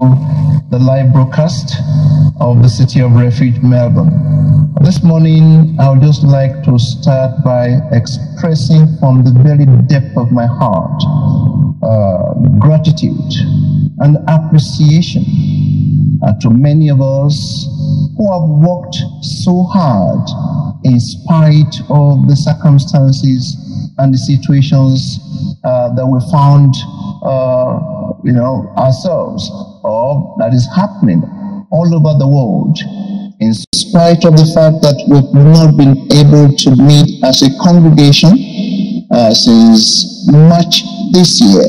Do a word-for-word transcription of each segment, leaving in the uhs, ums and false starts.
The live broadcast of the City of Refuge, Melbourne. This morning, I would just like to start by expressing from the very depth of my heart uh, gratitude and appreciation uh, to many of us who have worked so hard in spite of the circumstances and the situations uh, that we found uh, you know, ourselves, or that is happening all over the world. In spite of the fact that we've not been able to meet as a congregation uh, since March this year,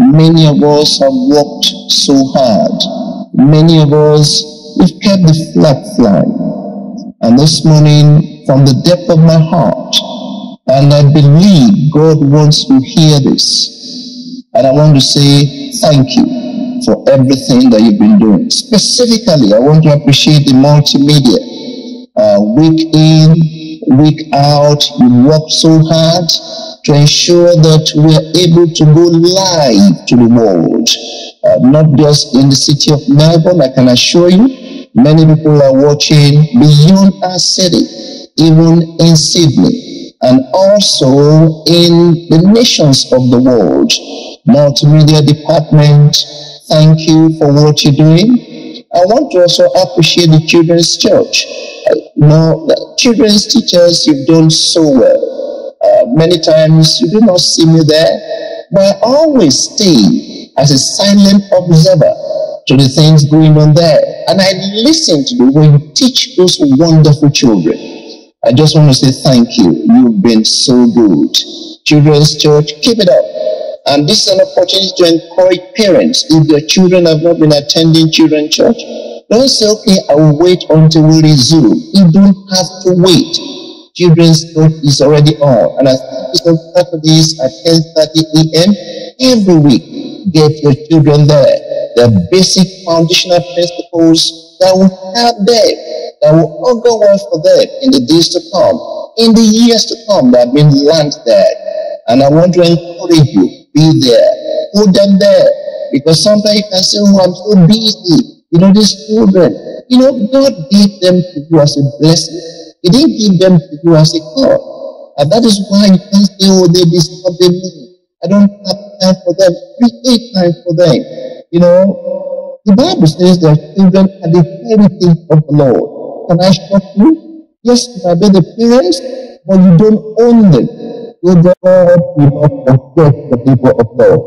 many of us have worked so hard. Many of us, we've kept the flag flying. And this morning, from the depth of my heart, and I believe God wants to hear this, and I want to say thank you for everything that you've been doing. Specifically, I want to appreciate the multimedia. Uh, week in, week out, you work so hard to ensure that we are able to go live to the world. Uh, not just in the city of Melbourne, I can assure you, many people are watching beyond our city, even in Sydney, and also in the nations of the world. Multimedia department, thank you for what you're doing. I want to also appreciate the Children's Church. Now, children's teachers, you've done so well. Uh, many times you do not see me there, but I always stay as a silent observer to the things going on there. And I listen to the way you teach those wonderful children. I just want to say thank you. You've been so good. Children's Church, keep it up. And this is an opportunity to encourage parents. If their children have not been attending Children's Church, don't say, okay, I will wait until we resume. You don't have to wait. Children's Church is already on. And I think it's on Saturdays at ten thirty a m every week. Get your children there. The basic foundational principles that will help them, that will augur well for them in the days to come, in the years to come that have been learned there. And I want to encourage you, be there, put them there, because sometimes you can say, oh, I'm so busy, you know, these children, you know, God gave them to you as a blessing. He didn't give them to you as a God. And that is why you can't say, oh, they disturbed me, I don't have time for them. Create time for them. You know, the Bible says that children are the heritage of the Lord. Can I shock you? Yes, you obey the parents, but you don't own them. So God will not forget the people of God.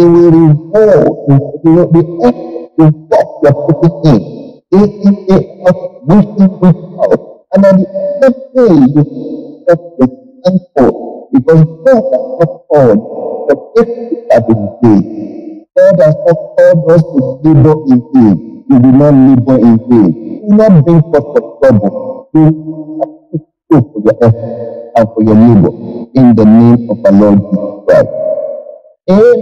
They will reward, they will be up to what you are putting in. They will be up with you without. And at the end of the day, you will stop the temple, because God has not called for every other day. God has not called us to labor in vain. We do not labor in vain. We do not bring forth trouble. We have to pray for your effort and for your labor in the name of our Lord Jesus Christ. Amen.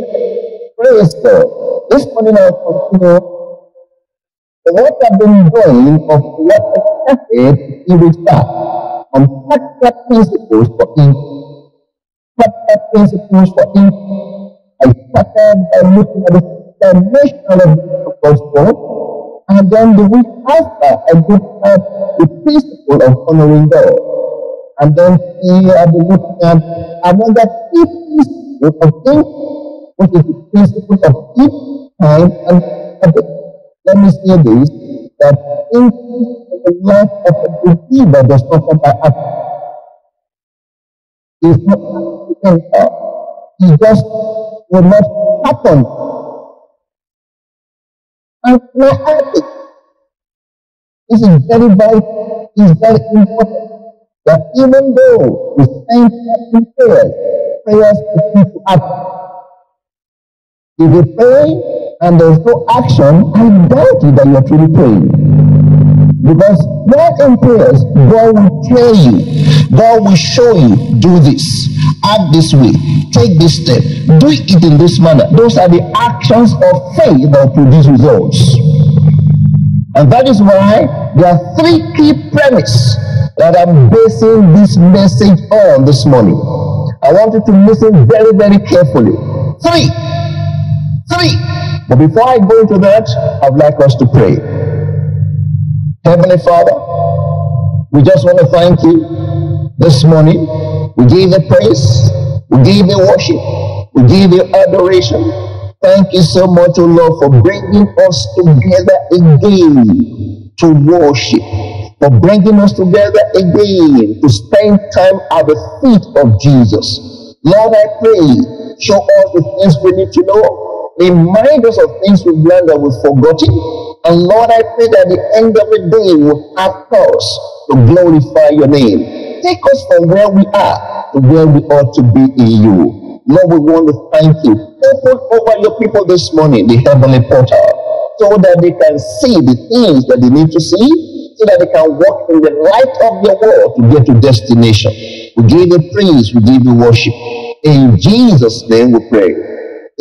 Praise God. This morning I will continue what I've been doing of what I said in the start on practical principles for income. Practical principles for income. I started by looking at the dimension of the gospel, and then the week after I looked at the principle of honoring God. And then here I've been looking at another key principle of things, which is the principle of each time and habit. Let me say this, that increase in the life of a believer does not come by accident. It's not accidental. It's just will not happen. And my habit, this is very vital, is very important, that even though we stand in prayer, prayers begin to act. If you pray and there is no action, I doubt you that you are truly praying. Because not in prayers, God will tell you, God will show you, do this, act this way, take this step, do it in this manner. Those are the actions of faith that produce results. And that is why there are three key premises that I'm basing this message on this morning. I want you to listen very, very carefully. Three. Three. But before I go to that, I'd like us to pray. Heavenly Father, we just want to thank you this morning. We give you praise, we give you worship, we give you adoration. Thank you so much, O Lord, for bringing us together again to worship, for bringing us together again to spend time at the feet of Jesus. Lord, I pray, show us the things we need to know. Remind us of things we've learned that we've forgotten. And Lord, I pray that at the end of the day will have us to glorify your name. Take us from where we are to where we ought to be in you. Lord, we want to thank you. Open over your people this morning, the heavenly portal, so that they can see the things that they need to see, so that they can walk in the light of your word to get to destination. We give you praise, we give you worship. In Jesus' name we pray.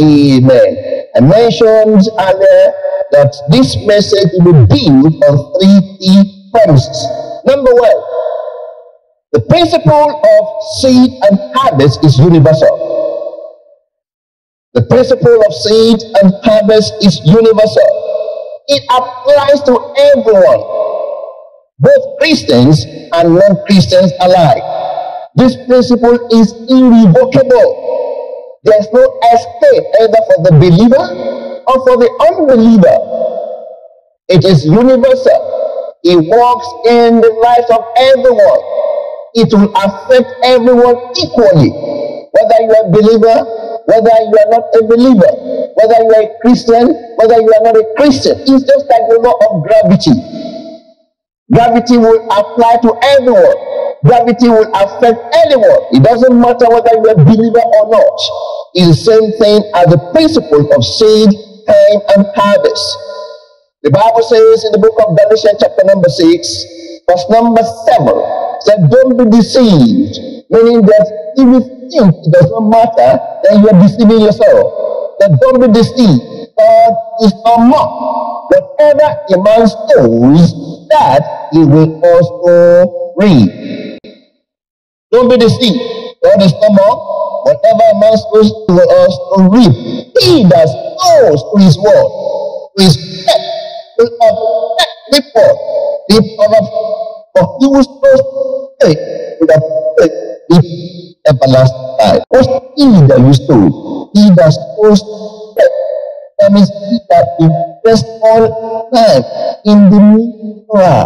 Amen. I mentioned earlier that this message will be built on three key premises. Number one, the principle of seed and harvest is universal. The principle of seed and harvest is universal. It applies to everyone, both Christians and non-Christians alike. This principle is irrevocable. There's no escape either for the believer or for the unbeliever. It is universal. It works in the lives of everyone. It will affect everyone equally, whether you are a believer, whether you are not a believer, whether you are a Christian, whether you are not a Christian. It's just like the law of gravity. Gravity will apply to everyone. Gravity will affect anyone. It doesn't matter whether you are a believer or not. It's the same thing as the principle of seed, time and harvest. The Bible says in the book of Galatians chapter number six, verse number seven, that don't be deceived, meaning that if you think it does not matter, then you are deceiving yourself. That don't be deceived. God is not mocked. Whatever a man sows, that he will also reap. Don't be deceived. God is not mocked. Whatever a man sows, he will also reap. He that sows to his word, to his faith, will affect the poor. The poor, he who sows faith, will affect the everlasting life. What he that you sow, he that sows faith, that means he that invests all time in the natural,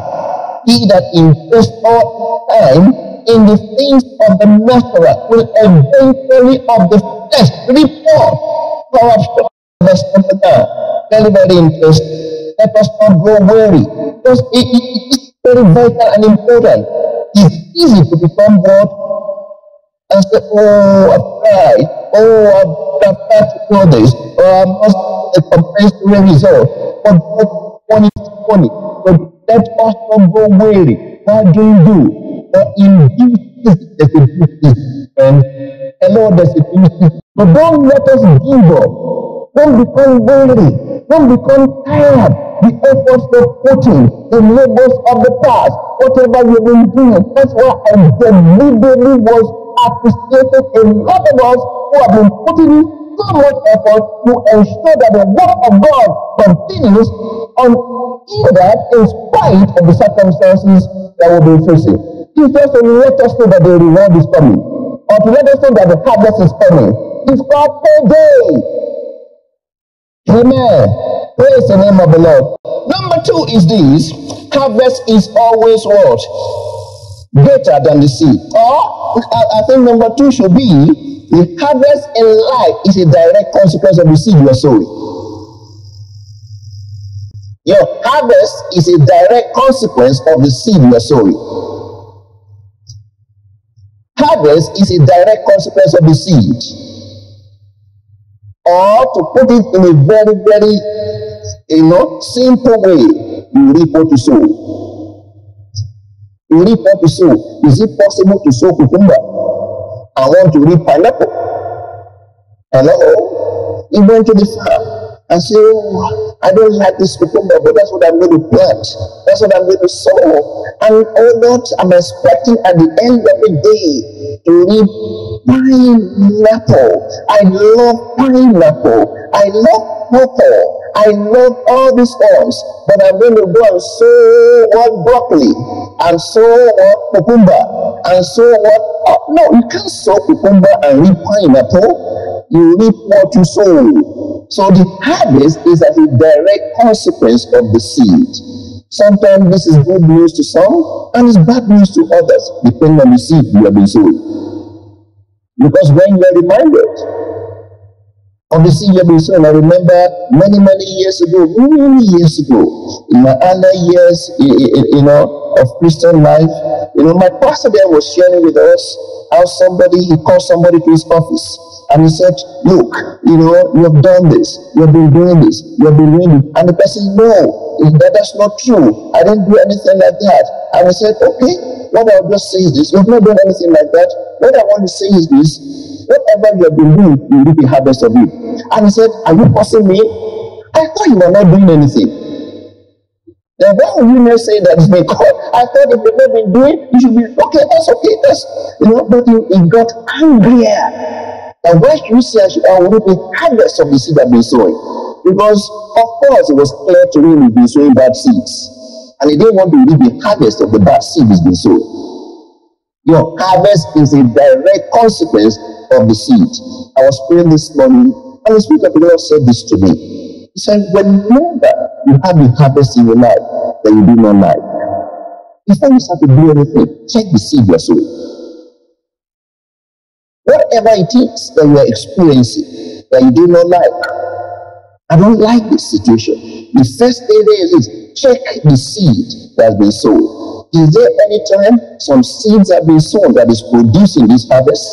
he that invests all time in the things of the natural will eventually of the test report corruption. Very, very interesting. Let us not grow weary. Because it, it, it is very vital and important. It's easy to become bored and say, oh, I've tried. Oh, I've, I've tried to do this. Or oh, I must get a compensatory result. But God wants to funny. But let us not grow weary. What do you do? But in this, there's a beauty, and hello, there's a beauty. But don't let us give up. Don't become weary. Don't become tired. The efforts of putting, the labors of the past, whatever you've been doing. That's why I deliberately was appreciating a lot of us who have been putting in so much effort to ensure that the work of God continues on in that, in spite of the circumstances that we've been facing. It's just to let us know that the reward is coming, or to let us know that the harvest is coming. It's called payday. Amen. Praise the name of the Lord. Number two is this: harvest is always what? Greater than the seed. Or I think number two should be: the harvest in life is a direct consequence of the seed you are sowing. Your harvest is a direct consequence of the seed you are sowing. Harvest is a direct consequence of the seed. Or to put it in a very, very, you know, simple way, you reap what you sow. You reap what you sow. Is it possible to sow cucumber? I want to reap pineapple. Hello? He went to the farm and said, oh, I don't like this cucumber, but that's what I'm going to plant. That's what I'm going to sow. And all that I'm expecting at the end of the day to live pineapple. I love pineapple. I love purple. I love all these forms. But I'm going to go and sow what broccoli, and sow what cucumber, and sow what... Uh, no, you can't sow cucumber and reap pineapple. You reap what you sow. So the harvest is as a direct consequence of the seed. Sometimes this is good news to some, and it's bad news to others, depending on the seed you have been sowing. Because when you are reminded of the seed you have been sowing, I remember many, many years ago, many years ago, in my early years, you know, of Christian life, you know, my pastor there was sharing with us how somebody, he called somebody to his office. And he said, look, you know, you have done this, you have been doing this, you have been doing it. And the person, no, that, that's not true. I didn't do anything like that. And I said, okay, what I'll just say is this. You have not done anything like that. What I want to say is this. Whatever you have been doing, you will be the harvest of it. And he said, are you cursing me? I thought you were not doing anything. Then why would you not say that? Because I thought if you've not been doing, you should be, okay, that's okay, that's, you know, but he, he got angrier. And why you say I should reap the harvest of the seed I've been sowing? Because, of course, it was clear to him he'd been sowing bad seeds. And he didn't want to reap the harvest of the bad seed he's been sowing. Your harvest is a direct consequence of the seed. I was praying this morning, and the Spirit of the Lord said this to me. He said, remember, you have the harvest in your life that you do not like. Before you start to do anything, check the seed you're sowing. Whatever it is that you are experiencing, that you do not like, I don't like this situation. The first thing there is, check the seed that has been sown. Is there any time some seeds have been sown that is producing this harvest?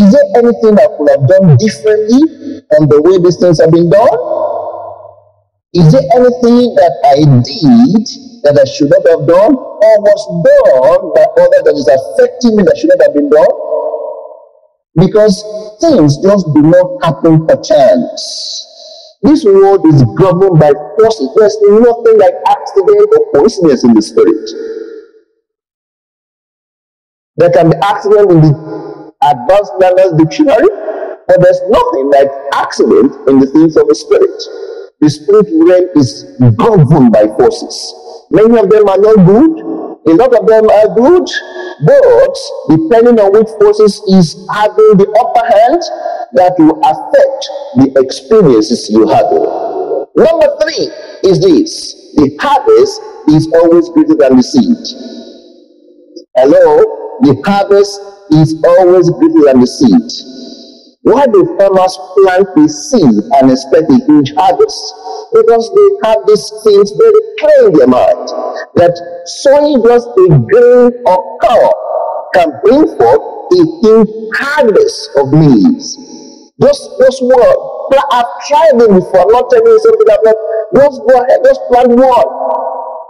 Is there anything I could have done differently on the way these things have been done? Is there anything that I did that I should not have done, or was done by others that is affecting me that should not have been done? Because things just do not happen per chance. This world is governed by forces. There's nothing like accident or coincidence in the spirit. There can be accident in the Advanced Learner's Dictionary, but there's nothing like accident in the things of the spirit. The spirit realm is governed by forces. Many of them are not good. A lot of them are good, but depending on which forces is having the upper hand, that will affect the experiences you have. Number three is this: the harvest is always greater than the seed. Hello, the harvest is always greater than the seed. Why do farmers plant the seed and expect a huge harvest? Because they have these things very clear in their mind, that sowing just a grain of corn can bring forth a huge harvest of leaves. Those, those words, I've tried them before, I'm not telling you something that not, just go ahead, just plant one,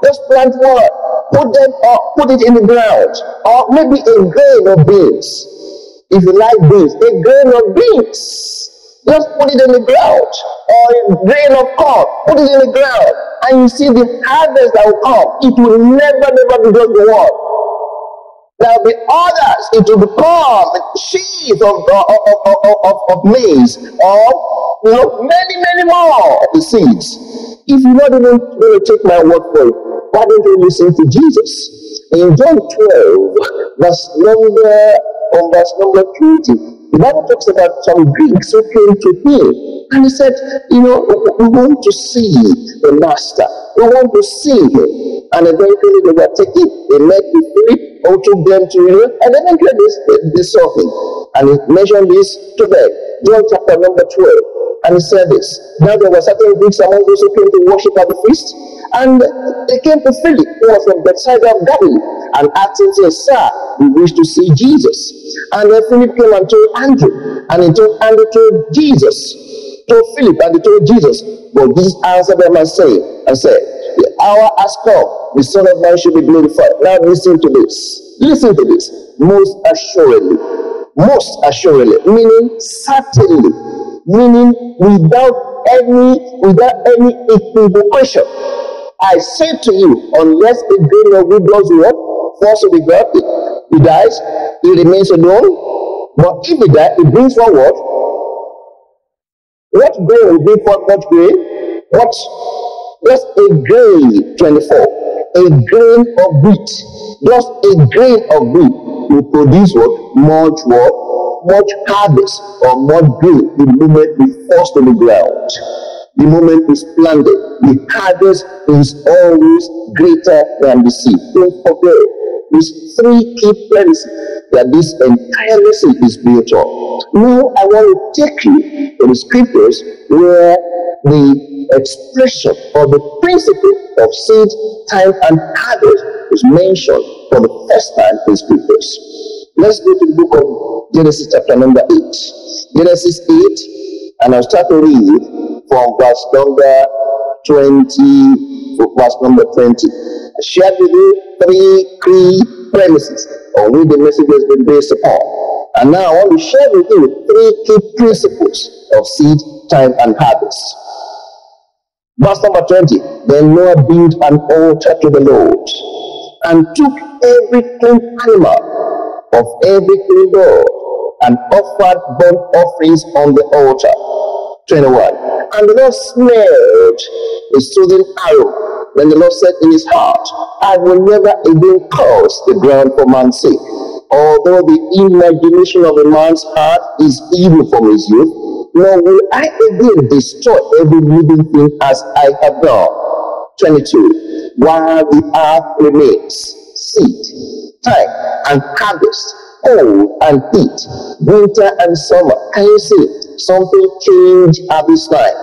just plant one, put them up, put it in the ground, or maybe a grain of beans, if you like beans, a grain of beans. Just put it in the ground, or a grain of corn, put it in the ground, and you see the harvest that will come. It will never, never be just the one. There will be others. It will become the sheath of, uh, of, of, of, of maize, or you know, many, many more of the seeds. If you're not even going to take my word for it, why don't you listen to Jesus? In John twelve, verse number, on verse number twenty. The Bible talks about some Greeks who came to him, and he said, you know, we want to see the master. We want to see him. And eventually they were taken. They met the Philip, or took them to him, and eventually they, they saw him. And he mentioned this to them. John chapter number twelve. And he said this. Now there were certain Greeks among those who came to worship at the feast, and they came to Philip, who was from Bethsaida of Galilee, and asked him, saying, Sir, we wish to see Jesus. And then Philip came and told Andrew, and he told Andrew told Jesus, told Philip, and he told Jesus. But Jesus answered them and said, and said, the hour has come, the Son of Man should be glorified. Now listen to this. Listen to this. Most assuredly, most assuredly, meaning certainly, meaning without any without any equivocation. I say to you, unless a grain of wheat does what? Falls to the ground, it, it dies, it remains alone. But if it dies, it brings forth what? What grain will bring forth what grain? What? Just a grain, twenty-four. A grain of wheat, just a grain of wheat will produce what? Much what? Much harvest or much grain the moment it falls to the ground. The moment it's planted, the harvest is always greater than the seed. Don't forget, these three key principles that this entire lesson is built on. Now, I want to take you to the scriptures where the expression or the principle of seed, time, and harvest is mentioned for the first time in scriptures. Let's go to the book of Genesis, chapter number eight. Genesis eight, and I'll start to read from verse number twenty to verse number twenty. I shared with you three key premises on which the message has been based upon. And now I want to share with you three key principles of seed, time, and harvest. Verse number twenty, then Noah built an altar to the Lord, and took every clean animal of every clean bird, and offered burnt offerings on the altar. twenty-one, and the Lord smelled a soothing aroma. Then the Lord said in his heart, I will never again curse the ground for man's sake. Although the imagination of a man's heart is evil from his youth, nor will I again destroy every living thing as I have done. twenty-two. While the earth remains, seed, time, and harvest, cold and heat, winter and summer. Can you see something changed at this time?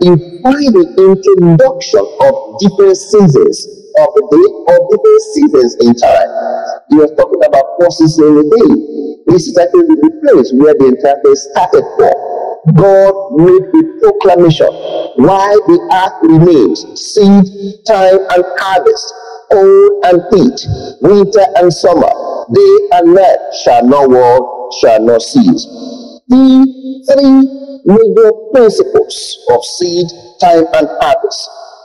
Implying the introduction of different seasons of the day or different seasons in time. You are talking about four seasons in the day. This is actually the place where the entire thing started from. God made a proclamation while the earth remains, seed, time, and harvest, cold and heat, winter and summer, day and night shall not want, shall not cease. The three major principles of seed, time, and harvest.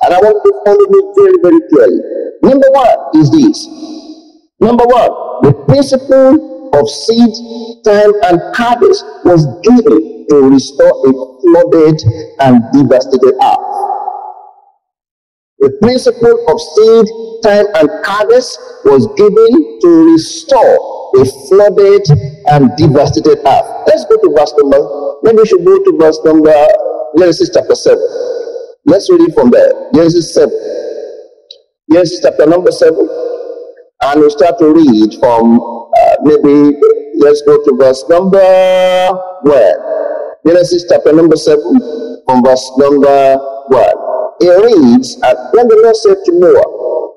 And I want to follow me very, very clearly. Number one is this. Number one, the principle of seed, time, and harvest was given to restore a flooded and devastated earth. The principle of seed, time, and harvest was given to restore a flooded and devastated earth. Let's go to verse number. Maybe we should go to verse number Genesis chapter seven. Let's read it from there. Genesis seven. Genesis chapter number seven, and we'll start to read from uh, maybe. Let's go to verse number where. Genesis chapter number seven, from verse number one. It reads, and when the Lord said to Noah,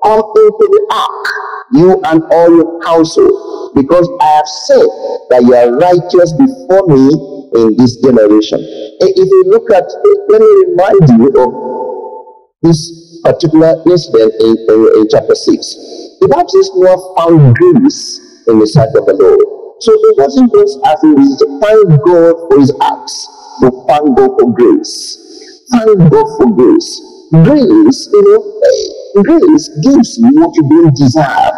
come into the ark, you and all your household, because I have said that you are righteous before me in this generation. If you look at, let me remind you of this particular incident in, in, in chapter six. The Bible says Noah found grace in the sight of the Lord. So it wasn't just as it was to thank God for his acts, but thank God for grace. Thank God for grace. Grace, you know, grace gives you what you don't desire.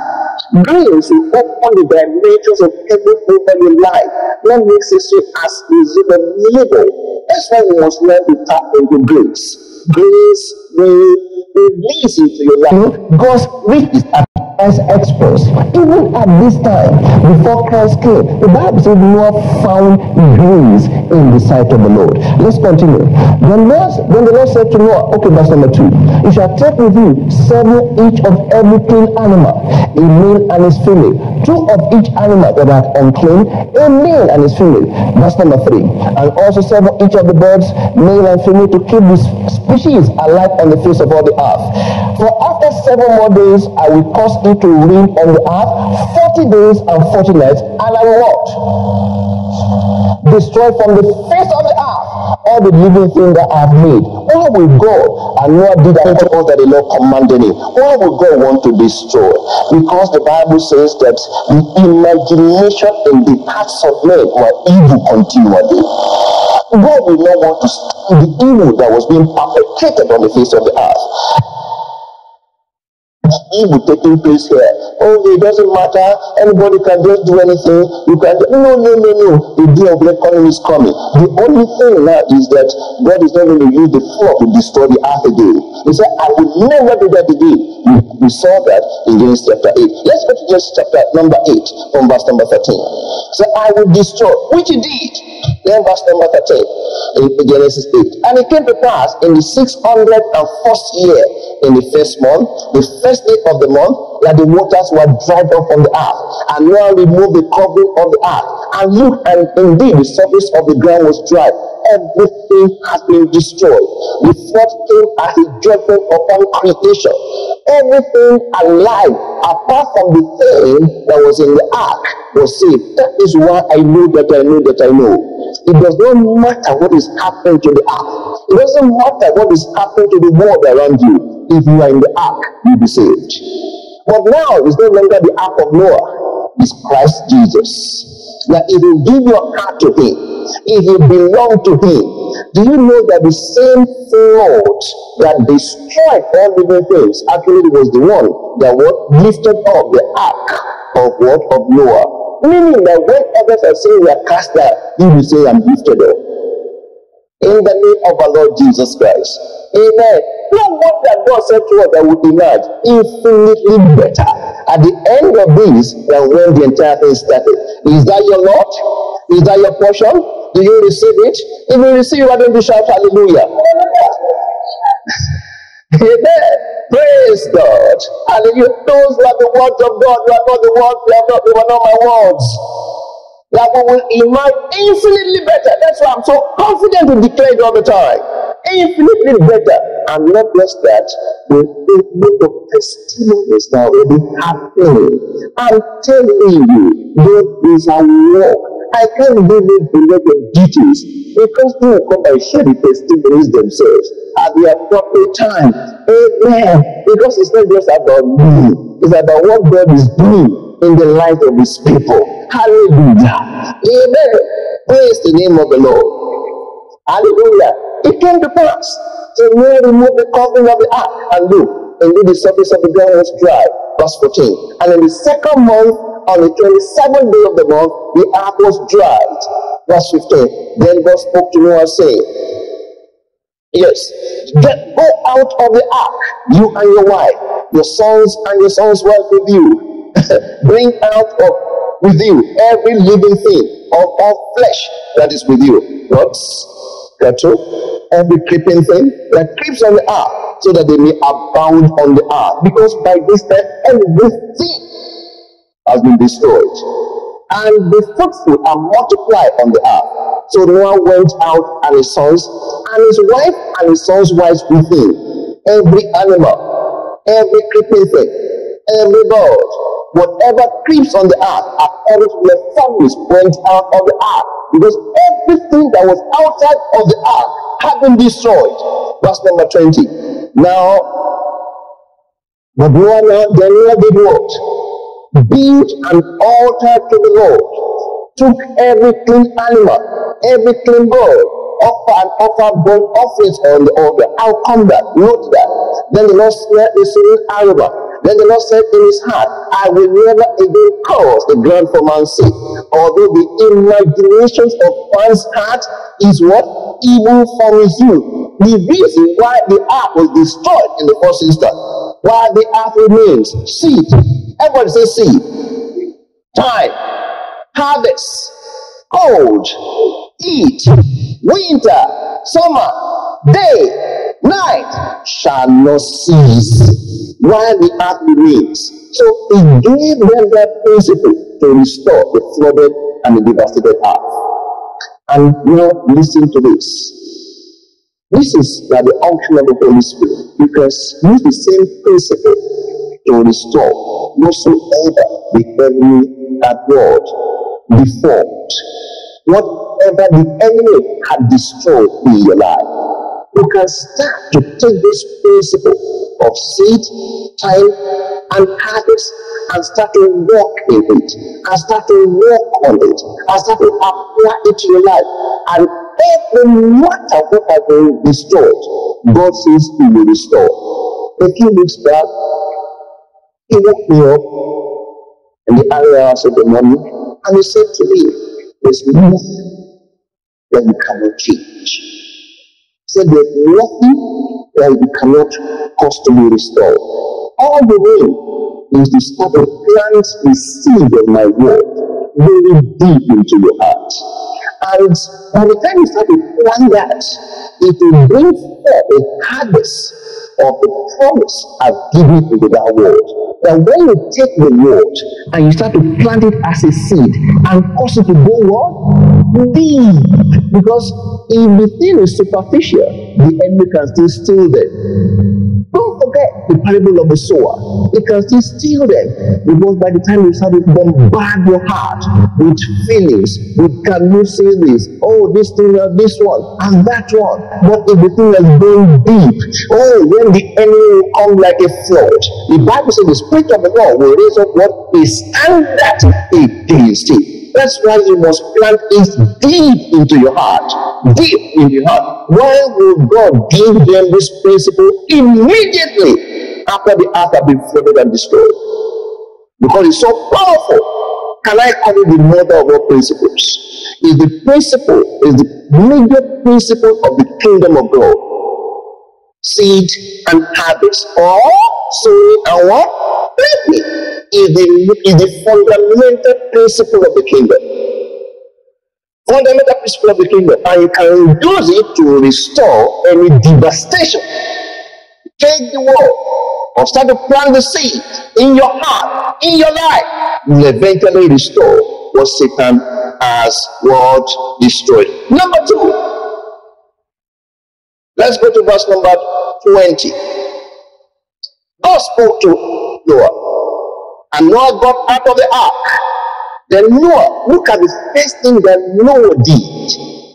Grace will open the dimensions of heaven over your life. That makes it so as is unbelievable. That's why you must learn to tap into grace. Grace will release into your life. God's riches are as experts. Even at this time, before Christ came, the Bible said Noah found grace in the sight of the Lord. Let's continue. Then, Lord, then the Lord said to Noah, okay, verse number two, you shall take with you seven each of every clean animal, a male and his female, two of each animal that are unclean, a male and his female. Verse number three, and also seven each of the birds, male and female, to keep this species alive on the face of all the earth. For after seven more days, I will cause it to rain on the earth forty days and forty nights, and I will what? Destroy from the face of the earth all the living thing that I have made. What will God and Noah did that all that the Lord commanded him? What will God want to destroy? Because the Bible says that the imagination in the hearts of men were evil continually. God will not want to stop the evil that was being perpetrated on the face of the earth. The evil taking place here. Oh, it doesn't matter. Anybody can just do anything. You can do... No, no, no, no. The day of the economy is coming. The only thing now is that God is not going to use the flood to destroy the earth again. He said, I will never do that again. We saw that in Genesis chapter eight. Let's go to Genesis chapter number eight from verse number thirteen. So I will destroy, which he did. Then verse number thirteen in Genesis eight. And it came to pass in the six hundred and first year, in the first month, the first day of the month, that the waters were dried up on the earth, and Noah removed the covering of the earth. And look, and indeed the surface of the ground was dry. Everything has been destroyed. The flood came as a judgment upon creation. Everything alive, apart from the thing that was in the ark, was saved. That is why I know that I know that I know. It does not matter what is happening to the ark. It doesn't matter what is happening to the world around you. If you are in the ark, you'll be saved. But now it's no longer the ark of Noah. It's Christ Jesus. That if you give your heart to him, if you belong to him, do you know that the same flood that destroyed all living things, actually it was the one that what lifted up the ark of what of Noah. Meaning that when others are saying we are cast down, he will say I'm lifted up. In the name of our Lord Jesus Christ. Amen. No wonder that God said to us that would emerge infinitely better at the end of this than when the entire thing started. Is that your lot? Is that your portion? Do you receive it? If you receive it, why don't you shout hallelujah? Amen. Praise God. Hallelujah. Those were the words of God. They are not the words. They are not, they were not my words. That we will emerge infinitely better. That's why I'm so confident to declare it all the time. Infinitely better. And not just that, the people of testimonies that already happening. I'm telling you, God is our work. I can't give it a lot of details because they will come and share the testimonies themselves at the appropriate time. Amen. Because it's not just about me, it's about what God is doing in the life of his people. Hallelujah. Amen. Praise the name of the Lord. Hallelujah. It came to pass. So Noah removed the covering of the ark, and look, indeed the surface of the ground was dry. Verse fourteen. And in the second month, on the twenty-seventh day of the month, the ark was dried. Verse fifteen. Then God spoke to Noah, saying, yes, get, go out of the ark, you and your wife, your sons and your sons' wife with you. Bring out of with you every living thing of all flesh that is with you. What? Cattle, every creeping thing that creeps on the earth, so that they may abound on the earth. Because by this time, everything has been destroyed. And be fruitful and multiply on the earth. So Noah went out, and his sons, and his wife, and his sons' wives with him. Every animal, every creeping thing, every bird, whatever creeps on the earth, according to their families, went out of the earth. Because everything that was outside of the ark had been destroyed. Verse number twenty. Now, but Noah now, then Noah did what? Built an altar to the Lord. Took every clean animal, every clean bird, offer and offer burnt offerings on the altar. I'll come back. Note that. Then the Lord spread the singing aroma. Then the Lord said in his heart, I will never again cause the ground for man's sake. Although the imaginations of man's heart is what? Evil from his youth. The reason why the ark was destroyed in the first instance, why the ark remains, seed, everybody say seed, time, harvest, cold, heat, winter, summer, day, night shall not cease. While the earth remains. So he gave them that principle to restore the flooded and the devastated earth. And now listen to this. This is by the unction of the Holy Spirit. You can use the same principle to restore whatsoever the enemy had brought, deformed. Whatever the enemy had destroyed in your life. You can start to take this principle of seed, time, and harvest, and start to walk in it, and start to walk knowledge and start to apply it to your life. And every matter that has been restored, God says He will restore. A few weeks back, He woke me up in the early hours of the morning and He said to me, there's nothing that you cannot change. He said, there's nothing that you cannot cause to be restored. All the way, is to start to plant the seed of my word very deep into your heart. And by the time you start to plant that, it will bring forth a harvest of the promise I've given you with that word. Now, when you take the word and you start to plant it as a seed and cause it to go what? Deep. Because if the thing is superficial, the enemy can still steal them. Don't forget the parable of the sower. It can still steal them, because by the time you start to bombard your heart with feelings, with can you say this? Oh, this thing, uh, this one, and that one. But if the thing is going deep, oh, when the enemy will come like a flood. The Bible says the Spirit of the Lord will raise up what is standard against it. That's why you must plant it deep into your heart. Deep in your heart. Why will God give them this principle immediately after the earth has been flooded and destroyed? Because it's so powerful. Can I call it the mother of all principles? It's the principle, is the major principle of the kingdom of God. Seed and harvest, or sowing and what? Planting. Is the, is the fundamental principle of the kingdom. Fundamental principle of the kingdom. And you can use it to restore any devastation. Take the word or start to plant the seed in your heart, in your life. You will eventually restore what Satan has what destroyed. Number two. Let's go to verse number twenty. God spoke to Noah. And Noah got out of the ark. Then Noah, look at the first thing that Noah did.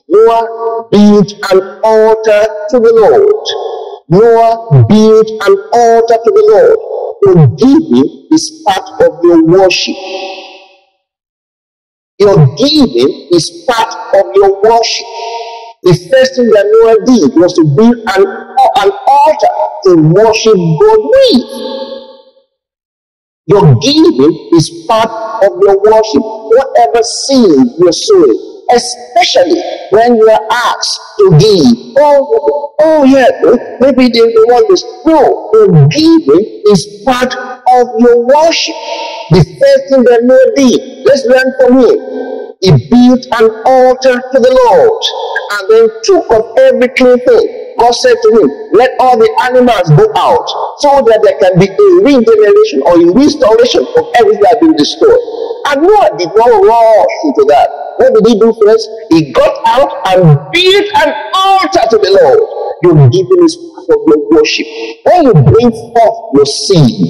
Noah built an altar to the Lord. Noah built an altar to the Lord. Forgiving is part of your worship. Your giving is part of your worship. The first thing that Noah did was to build an, an altar to worship God with. Your giving is part of your worship. Whatever seed you're sowing, especially when you are asked to give. Oh, oh yeah, maybe they don't want this. No, your giving is part of your worship. The first thing that Noah did, let's learn from him. He built an altar to the Lord and then took of every clean thing. God said to him, let all the animals go out so that there can be a regeneration or a restoration of everything that has been destroyed. And Noah did not rush into that. What did he do first? He got out and built an altar to the Lord. Your giving is part of your worship. When you bring forth your seed,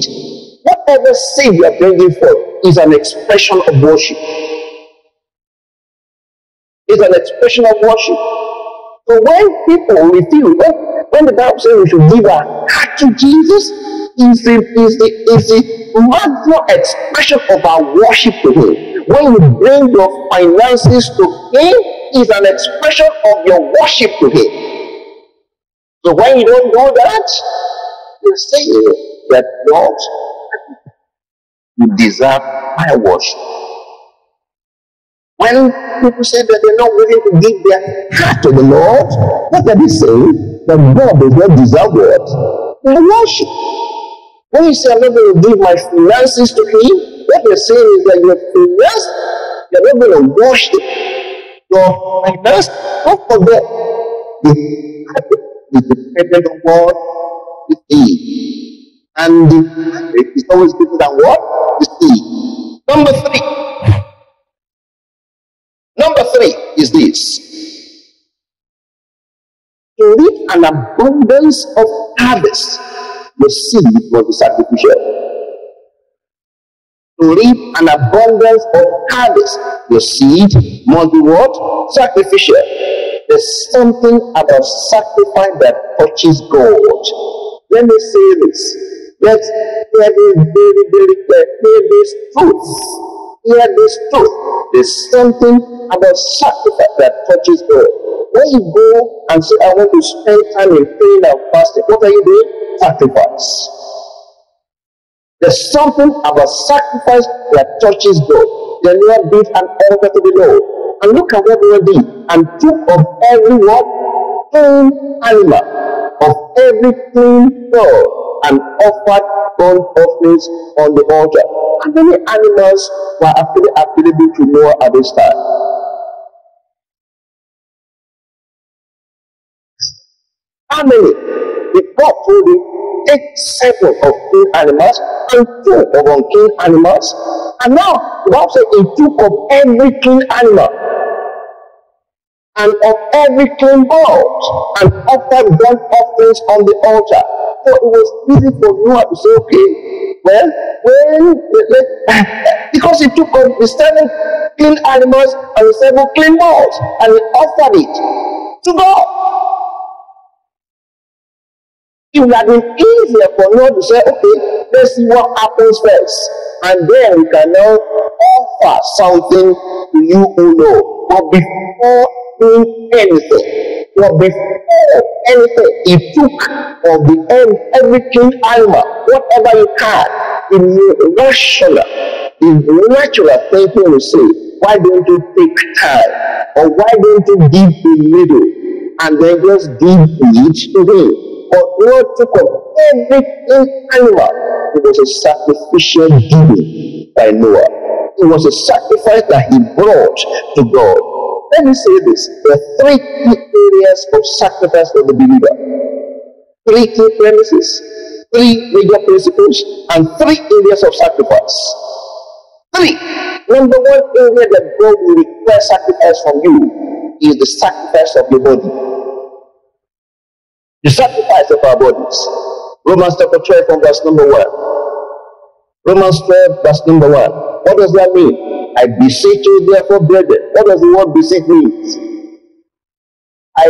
whatever seed you are bringing forth is an expression of worship. Is an expression of worship. So when people refuse, when, when the Bible says we should give our heart to Jesus, is the is the is the maximum expression of our worship to Him. When you bring your finances to Him, is an expression of your worship to Him. So when you don't do that, you say that God, you deserve my worship. When people say that they're not willing to give their heart to the Lord, what are they saying? That God does not deserve what? The worship. When you say, I'm not going to give my finances to Him, what they're saying is that your finances, you're not going to worship your finances. Don't forget, the dependent on God is He. And the habit is always bigger than what? The seed. Number three. Number three is this. To reap an abundance of harvest, the seed was the sacrificial. To reap an abundance of harvest, the seed must be what? Sacrificial. There's something about sacrifice that touches God. Let me say this. Let's hear this very, very clear. Hear this truth. hear this truth. There's something about sacrifice that touches God. When you go and say, I want to spend time in praying and fasting, what are you doing? Sacrifice. There's something about sacrifice that touches God. The Lord built an altar to the Lord. And look at what the Lord did. And took of every what? Clean animal. Of every clean bird. And offered burnt offerings on the altar. And many animals were available to Noah at this time. How many? The God told him, take seven of clean animals and two of unclean animals. And now, the Bible says, he took of every clean animal and of every clean bird and offered burnt offerings on the altar. So it was easy for Noah to say, okay, well, when, because he took of the seven clean animals and the seven clean birds and he offered it to God. It would have been easier for Noah to say, okay, let's see what happens first. And then we can now offer something to you, O Lord. But before doing anything, but before anything, he took of the end every clean animal, whatever you can, in your rational, in natural thinking, you say, why don't you take time? Or why don't you give a little? And then just give each to him. But Noah took of every clean animal. It was a sacrificial giving by Noah. It was a sacrifice that he brought to God. Let me say this. There are three key areas of sacrifice for the believer. Three key premises, three major principles, and three areas of sacrifice. Three. Number one area that God will require sacrifice from you is the sacrifice of your body. The sacrifice of our bodies. Romans chapter twelve from verse number one. Romans twelve verse number one. What does that mean? I beseech you therefore, brethren. What does the word beseech mean? I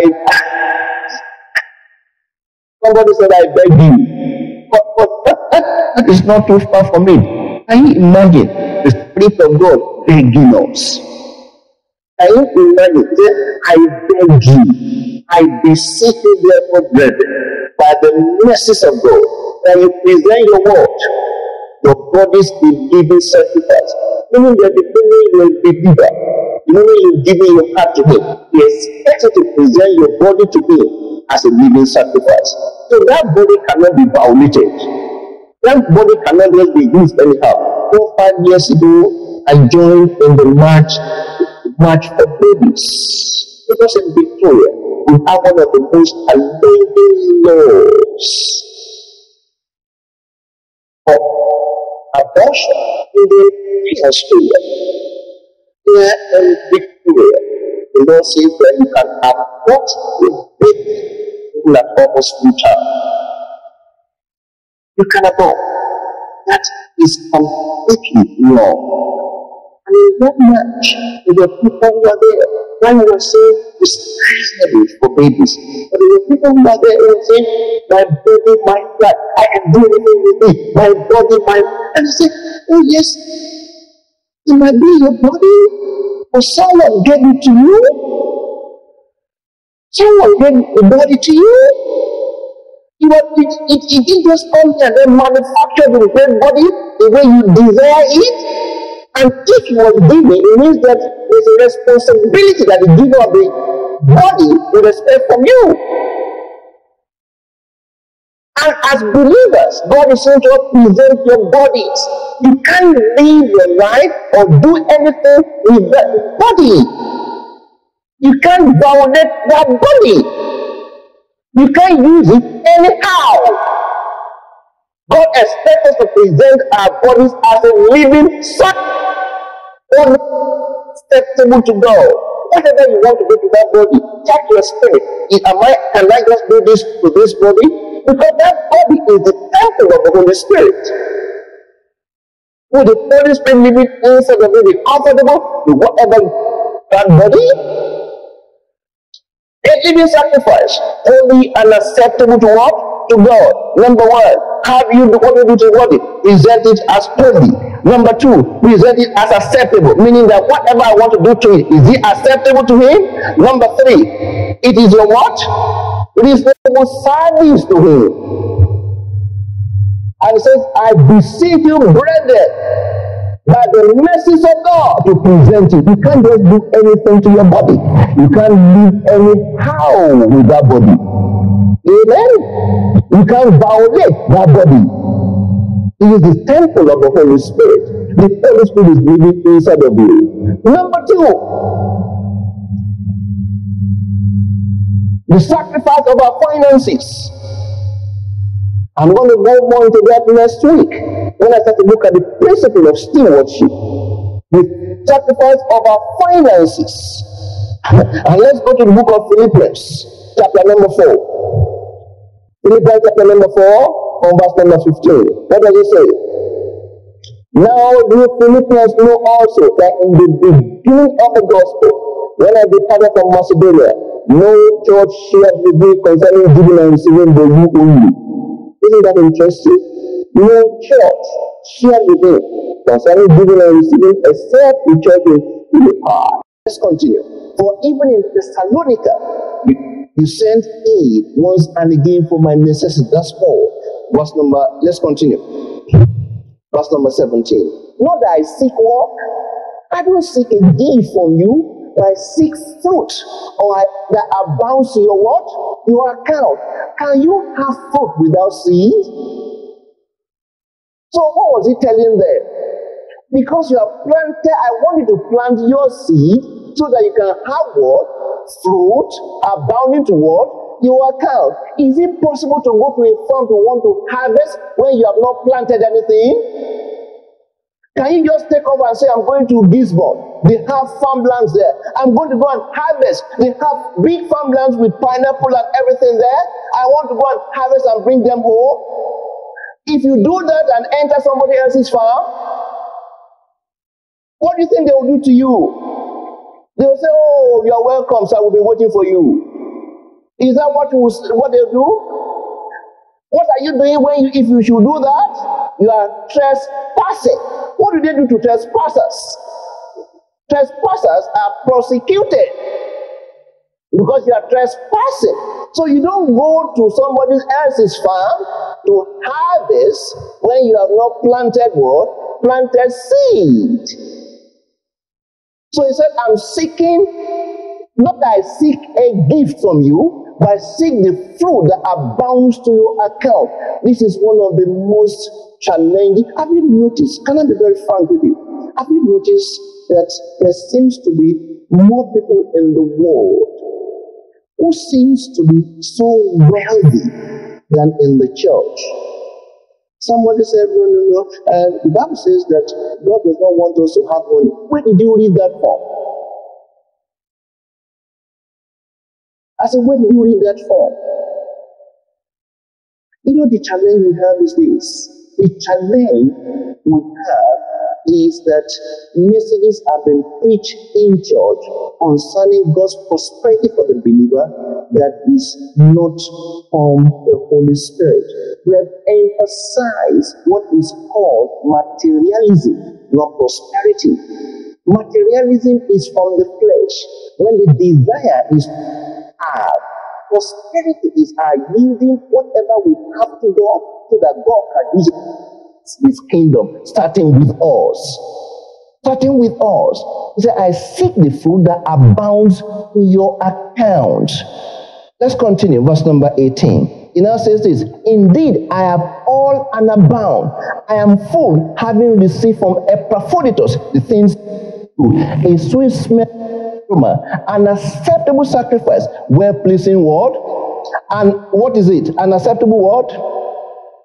somebody said I beg you. But, but that is not too far from me. Can you imagine the Spirit of God begging us? Can you imagine that I beg you? I beseech you therefore, brethren, by the mercies of God, that you present your word, your bodies in living sacrifice. Meaning that the moment you are a believer, the moment you are giving your heart to Him, He expects you to present your body to Him as a living sacrifice. So that body cannot be violated. That body cannot just be used anyhow. Four, five years ago, I joined in the march, march for babies. It was in Victoria. We have one of the most amazing laws for abortion in Australia. Here in Victoria, the law says that you can abort a baby who has almost reached out. You can abort. That is completely wrong. And in that match, there were people who are there. When we were saying it's terrible for babies, but there were people who were there who were saying, my baby, my God, I can do anything with it, my body, my. And you say, oh yes, it might be your body, but someone gave it to you. Someone gave the body to you. You know, it, it, it didn't just come there and then manufacture the great body the way you desire it. And if you are giving, it means that there's a responsibility that the giver of the body will expect from you. And as believers, God is saying to us, present your bodies. You can't live your life or do anything with that body. You can't violate that body. You can't use it anyhow. God expects us to present our bodies as a living sacrifice. Acceptable to God. Whatever you want to do to that body, check your spirit. Am I, can I just do this to this body? Because that body is the temple of the Holy Spirit. Would the Holy Spirit living inside of you be comfortable with whatever that body? A living sacrifice, holy and acceptable to what? to God. Number one, have you devoted to body? Present it as holy. Number two, present it as acceptable, meaning that whatever I want to do to it, is it acceptable to him? Number three, it is your what? Reasonable service to him. And it says, I beseech you, brethren, by the mercies of God, to present it. You can't just do anything to your body. You can't live anyhow with that body. Amen? You can't violate that body. It is the temple of the Holy Spirit. The Holy Spirit is living inside of you. Number two, the sacrifice of our finances. I'm going to go more into that next week when I start to look at the principle of stewardship, the sacrifice of our finances. And let's go to the book of Philippians, chapter number four. Philippians chapter number four, from verse number fifteen. What does it say? Now you Philippians know also that in the beginning of the gospel, when I departed from Macedonia, no church shared with me concerning giving and receiving the new only. Isn't that interesting? No church shared with me concerning giving and receiving except the church in Philippi. Let's continue. For even in Thessalonica, you sent aid once and again for my necessity. That's Paul. Verse number, let's continue. Verse number seventeen. Not that I seek work, I don't seek a gift from you. I seek fruit, or I, that abounds in your what? Your account. Can you have fruit without seed? So what was he telling them? Because you have planted, I want you to plant your seed so that you can have what? Fruit abounding to what? Your account. Is it possible to go to a farm to want to harvest when you have not planted anything? Can you just take over and say, I'm going to Gisborne? They have farmlands there. I'm going to go and harvest. They have big farmlands with pineapple and everything there. I want to go and harvest and bring them home. If you do that and enter somebody else's farm, what do you think they will do to you? They will say, oh, you're welcome, so I will be waiting for you. Is that what, you, what they'll do? What are you doing when you, if you should do that? You are trespassing. What do they do to trespassers? Trespassers are prosecuted because you are trespassing. So you don't go to somebody else's farm to harvest when you have not planted what? Planted seed. So he said, I'm seeking, not that I seek a gift from you, by seeing the fruit that abounds to your account. This is one of the most challenging. Have you noticed? Can I be very frank with you? Have you noticed that there seems to be more people in the world who seems to be so wealthy than in the church? Somebody said, no, no, no. Uh, the Bible says that God does not want us to have money. Where did you read that from? I said, where did you read that from? You know, the challenge we have is this. The challenge we have is that messages have been preached in church concerning God's prosperity for the believer that is not from the Holy Spirit. We have emphasized what is called materialism, not prosperity. Materialism is from the flesh. When the desire is Have. Prosperity is our yielding whatever we have to God so that God can use His kingdom, starting with us. Starting with us. He said, I seek the fruit that abounds to your account. Let's continue, verse number eighteen. It now says this, indeed, I have all and abound. I am full, having received from Epaphroditus the things a sweet smell. An acceptable sacrifice, well pleasing word, and what is it? An acceptable word,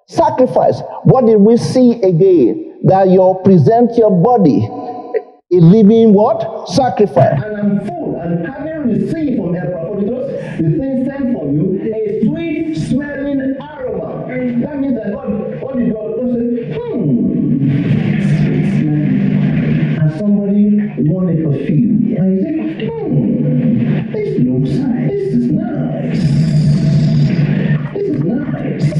sacrifice. What did we see again? That you present your body a living what? Sacrifice. And I'm full, and having received from Epaphroditus the things sent from you, a sweet smelling aroma. That means that God, what did God say? Hmm. And somebody wanted to feel. And you think, hmm, this looks nice, this is nice, this is nice.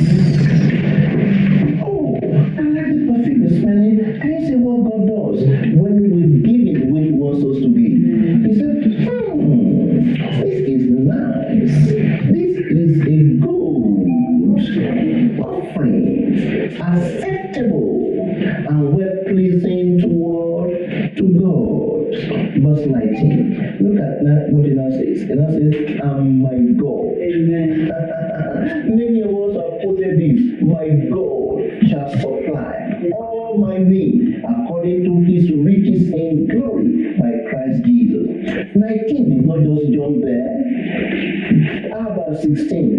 acceptable and well pleasing toward to God. Verse nineteen. Look at that, what it now says. It now says, "I'm my God." Amen. Many of us have quoted this. My God shall supply all my need according to his riches in glory by Christ Jesus. nineteen is not just John there. How about sixteen?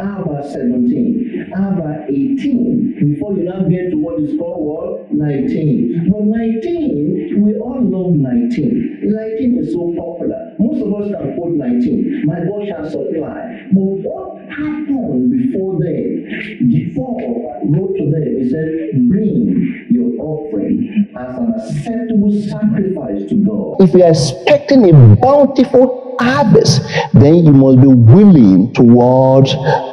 How about seventeen? How about eighteen? Before you now get to what is called what? nineteen. But nineteen, we all love nineteen. nineteen is so popular. Most of us can quote nineteen. My God shall supply. But what happened before then? Paul wrote to them, he said, bring your offering as an acceptable sacrifice to God. If you are expecting a bountiful harvest, then you must be willing toward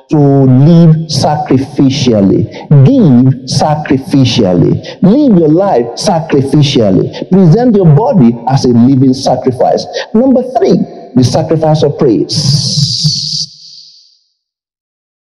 to live sacrificially, give sacrificially, live your life sacrificially, present your body as a living sacrifice. Number three, the sacrifice of praise.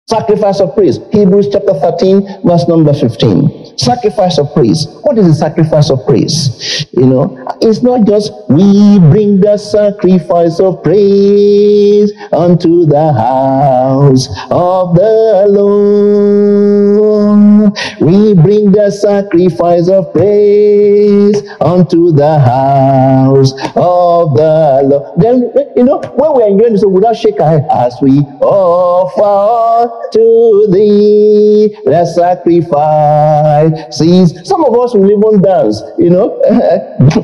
Sacrifice of praise. Hebrews chapter thirteen, verse number fifteen. Sacrifice of praise. What is the sacrifice of praise? You know, it's not just we bring the sacrifice of praise unto the house of the Lord. We bring the sacrifice of praise unto the house of the Lord. Then, you know, when we are enjoying this, we don't shake our head as we offer to thee the sacrifice. See, some of us will even dance, you know,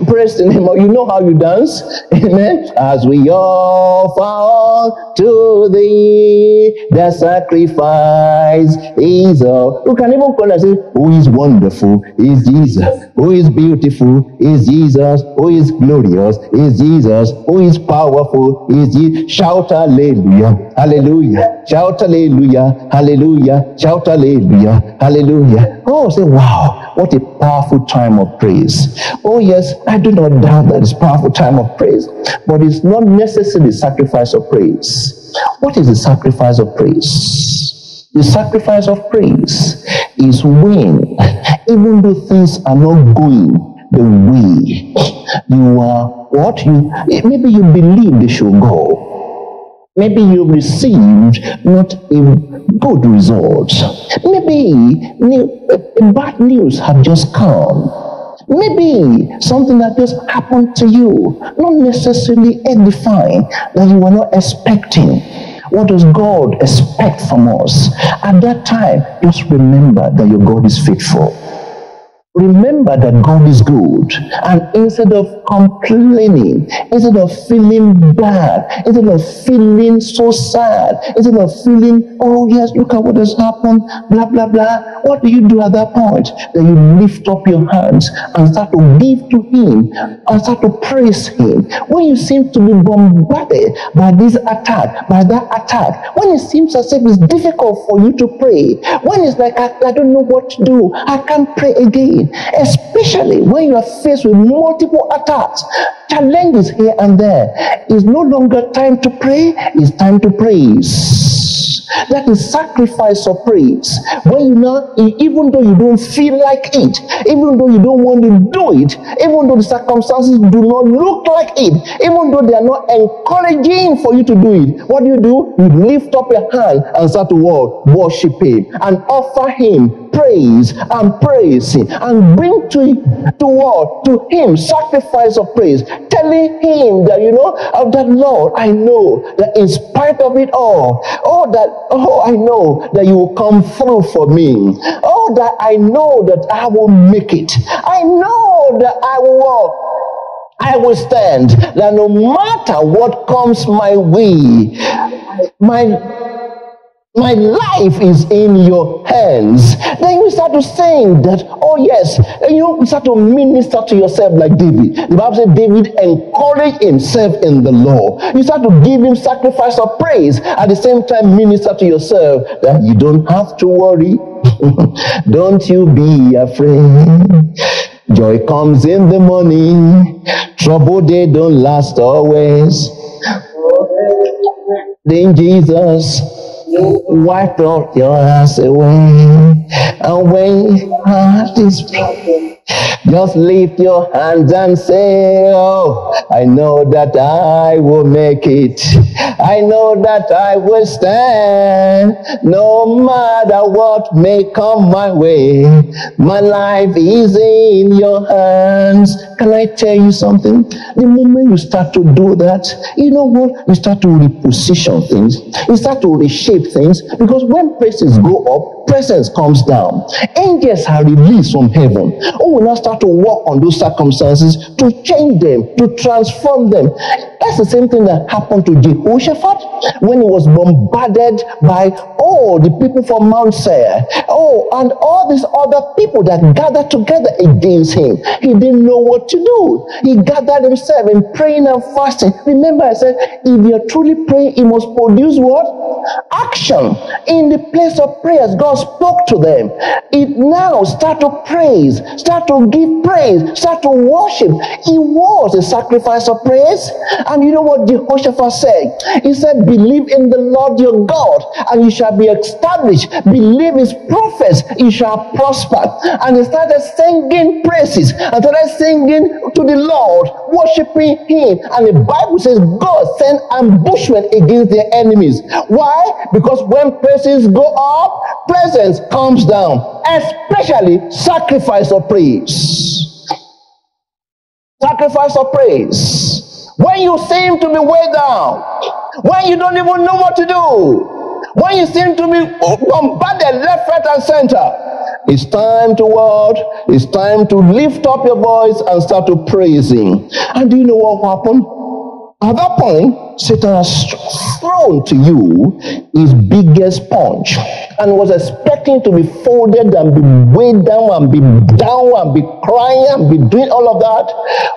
praise the name of, you know how you dance, amen. As we offer to thee the sacrifice is all. You can even call and say, who is wonderful is Jesus, who is beautiful is Jesus, who is glorious is Jesus, who is powerful is Jesus. Shout hallelujah, hallelujah, shout hallelujah, hallelujah, shout hallelujah, hallelujah. Oh, say wow, what a powerful time of praise. Oh yes, I do not doubt that it's a powerful time of praise, but it's not necessarily sacrifice of praise. What is the sacrifice of praise? The sacrifice of praise is when, even though things are not going the way you are, what you, maybe you believe they should go. Maybe you received not a good result. Maybe bad news had just come. Maybe something that just happened to you, not necessarily edifying, that you were not expecting. What does God expect from us? At that time, just remember that your God is faithful. Remember that God is good. And instead of complaining, instead of feeling bad, instead of feeling so sad, instead of feeling, oh yes, look at what has happened, blah, blah, blah. What do you do at that point? Then you lift up your hands and start to give to Him and start to praise Him. When you seem to be bombarded by this attack, by that attack, when it seems as if it's difficult for you to pray, when it's like, I, I don't know what to do, I can't pray again, especially when you are faced with multiple attacks, challenges here and there, it's no longer time to pray, it's time to praise. That is sacrifice of praise. When you now, even though you don't feel like it, even though you don't want to do it, even though the circumstances do not look like it, even though they are not encouraging for you to do it, what do you do? You lift up your hand and start to worship Him and offer Him praise and praise Him and bring to to what? To Him sacrifice of praise, telling Him that, you know, of that, Lord, I know that in spite of it all, oh that, oh I know that you will come through for me. Oh that I know that I will make it. I know that I will walk. I will stand. That no matter what comes my way, my My life is in your hands. Then you start to sing that, oh yes, and you start to minister to yourself like David. The Bible said David encouraged himself in the Lord. You start to give Him sacrifice of praise. At the same time, minister to yourself that you don't have to worry. Don't you be afraid. Joy comes in the morning. Trouble they don't last always. Then Jesus Wipe out your eyes away, away heart is broken. Just lift your hands and say, oh, I know that I will make it. I know that I will stand. No matter what may come my way, my life is in your hands. Can I tell you something? The moment you start to do that, you know what? You start to reposition things. You start to reshape things. Because when places go up, presence comes down. Angels are released from heaven. Oh, we now start to work on those circumstances to change them, to transform them. That's the same thing that happened to Jehoshaphat when he was bombarded by all oh, the people from Mount Seir. Oh, and all these other people that gathered together against him. He didn't know what to do. He gathered himself in praying and fasting. Remember, I said, if you're truly praying, it must produce what? Action. In the place of prayers, God spoke to them. It now start to praise, start to give praise, start to worship. It was a sacrifice of praise. And you know what Jehoshaphat said? He said, believe in the Lord your God, and you shall be established. Believe his prophets, you shall prosper. And he started singing praises, and started singing to the Lord, worshiping him. And the Bible says God sent ambushment against their enemies. Why? Because when praises go up, presence comes down, especially sacrifice of praise. Sacrifice of praise. When you seem to be way down, when you don't even know what to do, when you seem to be bombarded left, right, and center, it's time to what? It's time to lift up your voice and start to praise him. And do you know what happened? At that point, Satan has thrown to you his biggest punch and was expecting to be folded and be weighed down and be down and be crying and be doing all of that.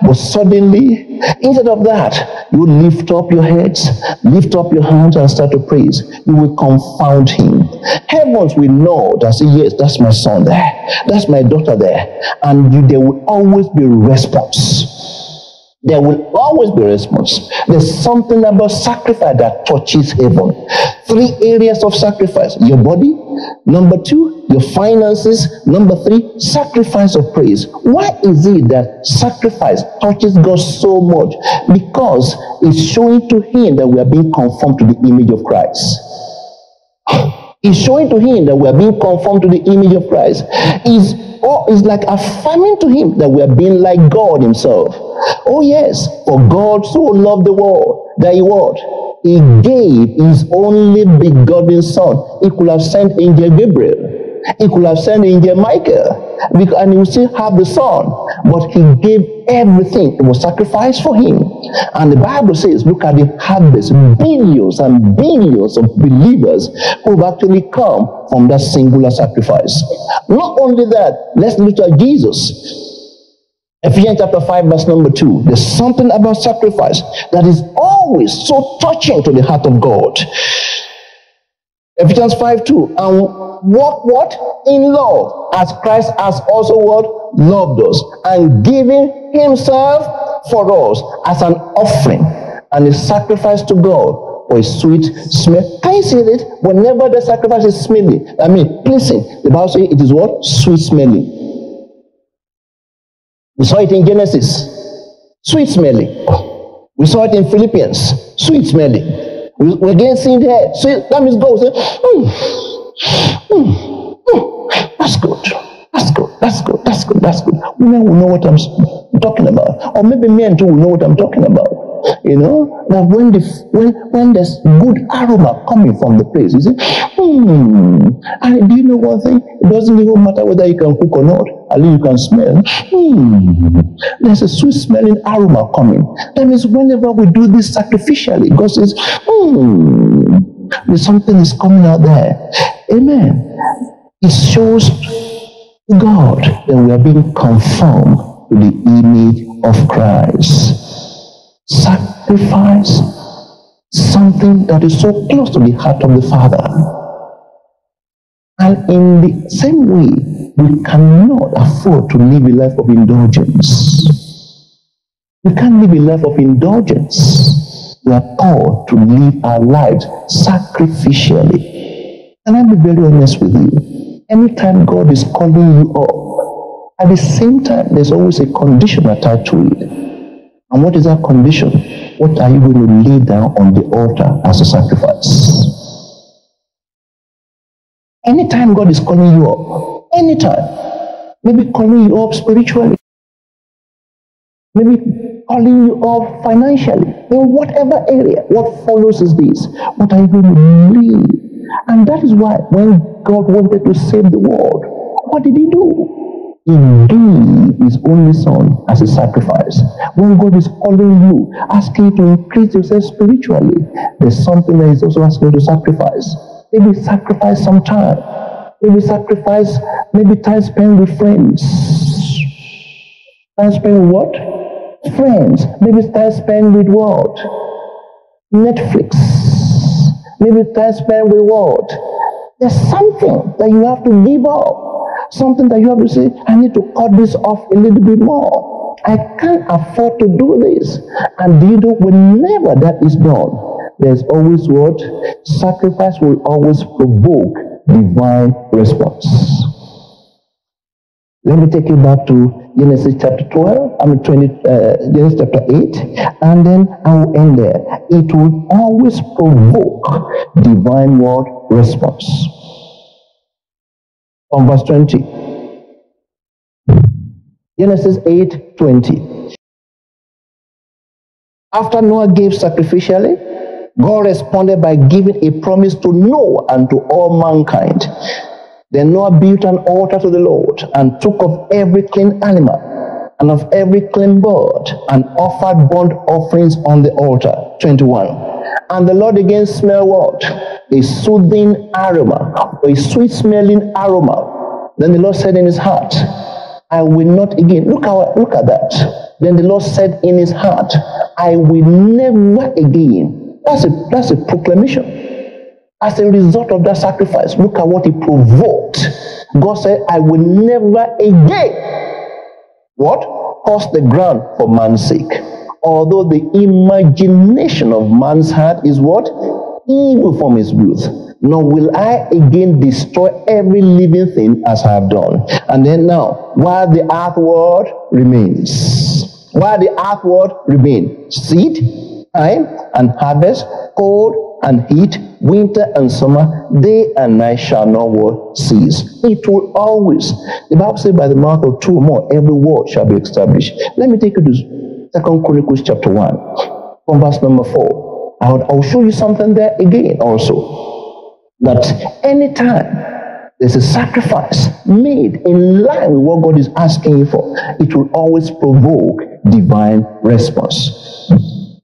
But suddenly, instead of that, you lift up your heads, lift up your hands and start to praise. You will confound him. Heavens will know that, say, yes, that's my son there. That's my daughter there. And you, there will always be response. There will always be response. There's something about sacrifice that touches heaven. Three areas of sacrifice. Your body. Number two, your finances. Number three, sacrifice of praise. Why is it that sacrifice touches God so much? Because it's showing to him that we are being conformed to the image of Christ. Is showing to him that we are being conformed to the image of Christ. Is or is like affirming to him that we are being like God himself. Oh yes, for God so loved the world that he what? He gave his only begotten son. He could have sent angel Gabriel. He could have sent angel Michael. And he would still have the son. But he gave everything. It was sacrificed for him. And the Bible says, look at the harvest, billions and billions of believers who've actually come from that singular sacrifice. Not only that, let's look at Jesus. Ephesians chapter five, verse number two. There's something about sacrifice that is always so touching to the heart of God. Ephesians five two, and walk what? In love, as Christ has also what? Loved us, and giving himself for us as an offering and a sacrifice to God for a sweet smell. Can you see it? Whenever the sacrifice is smelly, I mean, pleasing, the Bible says it is what? Sweet smelling. We saw it in Genesis, sweet smelling. We saw it in Philippians, sweet smelling. We're again seeing the head. So that means God will say, mm, mm, mm, that's good. That's good. That's good. That's good. That's good. Women will know what I'm talking about. Or maybe men too will know what I'm talking about. You know? That when the when when there's good aroma coming from the place, you see, mm. And do you know one thing? It doesn't even matter whether you can cook or not. At least you can smell. Mm. There's a sweet smelling aroma coming. That means whenever we do this sacrificially, God says, mm, there's something is coming out there. Amen. It shows God that we are being conformed to the image of Christ. Sacrifice, something that is so close to the heart of the Father. And in the same way, we cannot afford to live a life of indulgence. We can't live a life of indulgence. We are called to live our lives sacrificially. And I'll be very honest with you. Anytime God is calling you up, at the same time, there's always a condition attached to it. And what is that condition? What are you going to lay down on the altar as a sacrifice? Anytime God is calling you up, anytime, maybe calling you up spiritually, maybe calling you up financially, in whatever area, what follows is this: what are you going to leave? And that is why when God wanted to save the world, what did he do? He gave his only son as a sacrifice. When God is calling you, asking you to increase yourself spiritually, there's something that he's also asking you to sacrifice. Maybe sacrifice some time. Maybe sacrifice, maybe time spent with friends. Time spent with what? Friends. Maybe time spent with what? Netflix. Maybe time spent with what? There's something that you have to give up. Something that you have to say, I need to cut this off a little bit more. I can't afford to do this. And you know, whenever that is done, there's always what? Sacrifice will always provoke divine response. Let me take you back to Genesis chapter twelve, I mean twenty, uh, Genesis chapter eight, and then I will end there. It will always provoke divine word response. From verse twenty, Genesis eight twenty. After Noah gave sacrificially, God responded by giving a promise to Noah and to all mankind. Then Noah built an altar to the Lord and took of every clean animal and of every clean bird and offered burnt offerings on the altar. twenty-one. And the Lord again smelled what? A soothing aroma, or a sweet smelling aroma. Then the Lord said in his heart, I will not again. Look, how, look at that. Then the Lord said in his heart, I will never again. That's a, that's a proclamation. As a result of that sacrifice, look at what it provoked. God said, I will never again, what? Curse the ground for man's sake. Although the imagination of man's heart is what? Evil from his youth. Nor will I again destroy every living thing as I have done. And then now, while the earthward remains. While the earthward remains. Seed, time, and harvest, cold, and heat, winter and summer, day and night shall not cease. It will always. The Bible says, by the mouth of two or more, every word shall be established. Let me take you to Second Chronicles chapter one, from verse number four. I will, I will show you something there again also. That anytime there's a sacrifice made in line with what God is asking you for, it will always provoke divine response.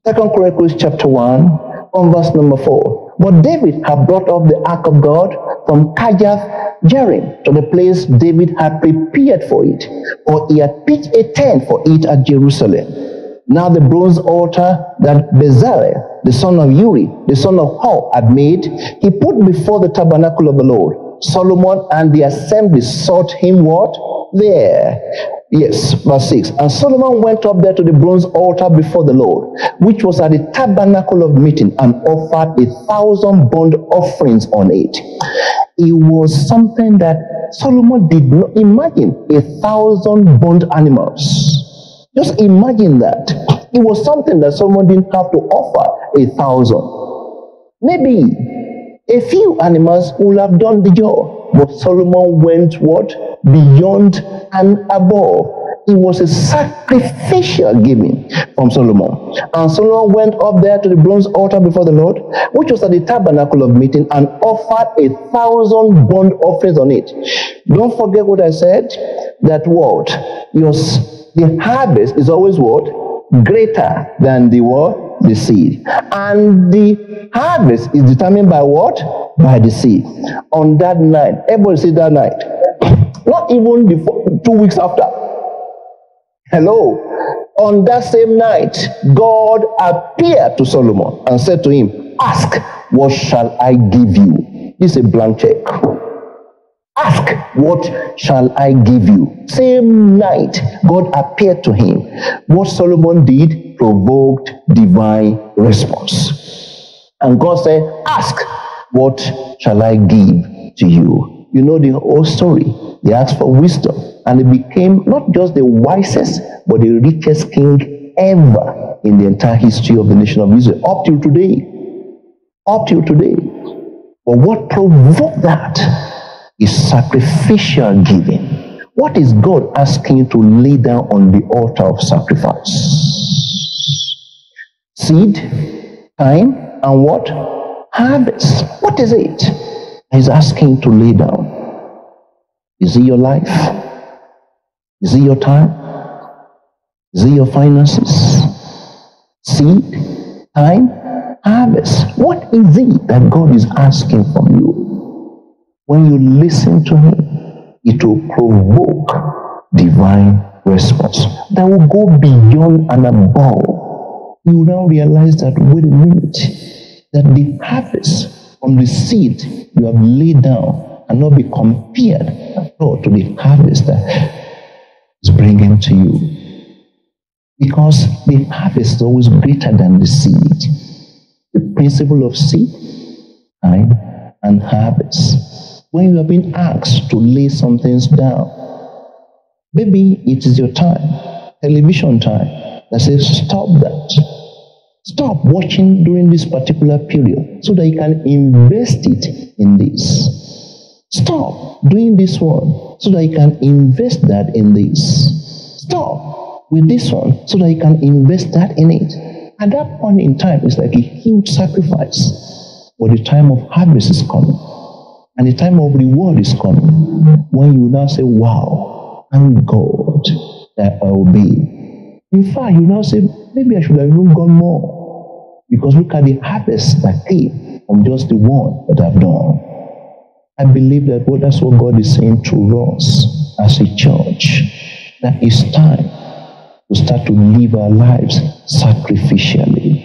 Second Chronicles chapter one, on verse number four. But David had brought up the ark of God from Kajath jerim to the place David had prepared for it, for he had pitched a tent for it at Jerusalem. Now the bronze altar that Bezalel, the son of Uri, the son of Hur, had made, he put before the tabernacle of the Lord. Solomon and the assembly sought him what? There. Yes, verse six. And Solomon went up there to the bronze altar before the Lord, which was at the tabernacle of meeting, and offered a thousand burnt offerings on it. It was something that Solomon did not imagine, a thousand burnt animals. Just imagine that. It was something that Solomon didn't have to offer, a thousand. Maybe a few animals would have done the job. But Solomon went what? Beyond and above. It was a sacrificial giving from Solomon. And Solomon went up there to the bronze altar before the Lord, which was at the tabernacle of meeting, and offered a thousand burnt offerings on it. Don't forget what I said, that what? Your, the harvest is always what? Greater than the what? The seed. And the harvest is determined by what? By the seed. On that night, everybody said that night. Not even before, two weeks after. Hello. On that same night, God appeared to Solomon and said to him, ask, what shall I give you? This is a blank check. Ask, what shall I give you? Same night, God appeared to him. What Solomon did provoked divine response. And God said, ask, what shall I give to you? You know the whole story. He asked for wisdom, and he became not just the wisest, but the richest king ever in the entire history of the nation of Israel, up till today. Up till today. But what provoked that is sacrificial giving. What is God asking you to lay down on the altar of sacrifice? Seed, time, and what? Harvest. What is it? He's asking to lay down. Is it your life? Is it your time? Is it your finances? Seed, time, harvest. What is it that God is asking from you? When you listen to him, it will provoke divine response that will go beyond and above. You will now realize that, wait a minute, that the harvest from the seed you have laid down and not be compared at all to the harvest that is bringing to you. Because the harvest is always greater than the seed. The principle of seed, time, and harvest. When you have been asked to lay some things down, maybe it is your time, television time, that says stop that. Stop watching during this particular period so that you can invest it in this. Stop doing this one so that you can invest that in this. Stop with this one so that you can invest that in it. At that point in time, it's like a huge sacrifice. But the time of harvest is coming. And the time of reward is coming. When you now say, wow, thank God that I obey. In fact, you now say, maybe I should have even gone more. Because look at the harvest that came from just the one that I've done. I believe that well, that's what God is saying to us as a church. That it's time to start to live our lives sacrificially.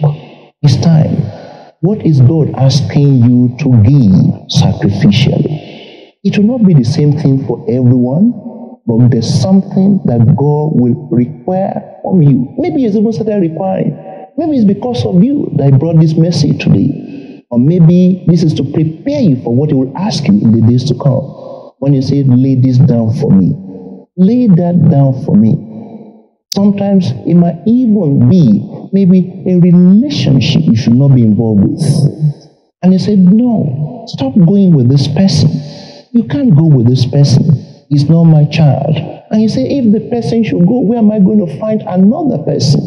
It's time. What is God asking you to give sacrificially? It will not be the same thing for everyone, but there's something that God will require from you. Maybe it's even certain requiring. Maybe it's because of you that I brought this message today. Or maybe this is to prepare you for what he will ask you in the days to come. When you say, lay this down for me. Lay that down for me. Sometimes it might even be maybe a relationship you should not be involved with. And you say, no, stop going with this person. You can't go with this person. He's not my child. And you say, if the person should go, where am I going to find another person?